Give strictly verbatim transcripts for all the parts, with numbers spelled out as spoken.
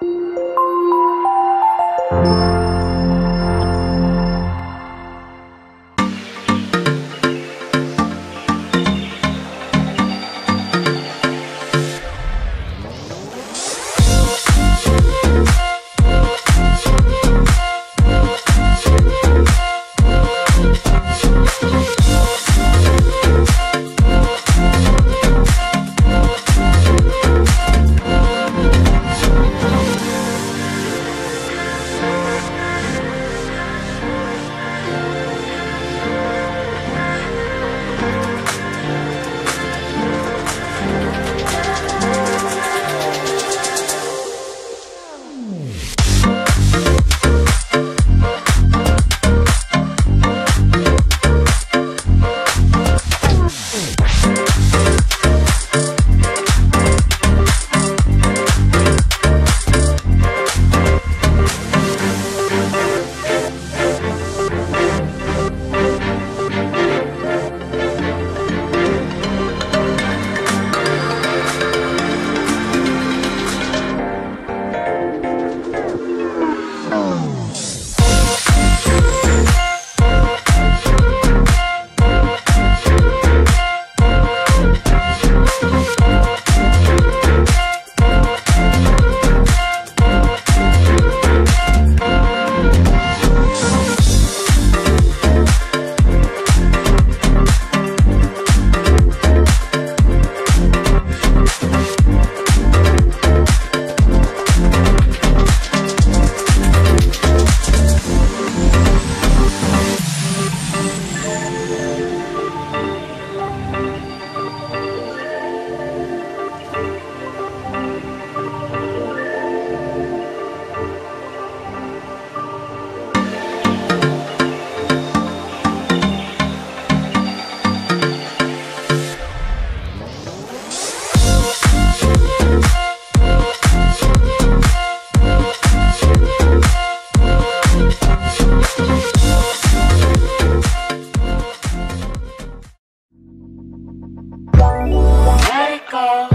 Let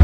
it go.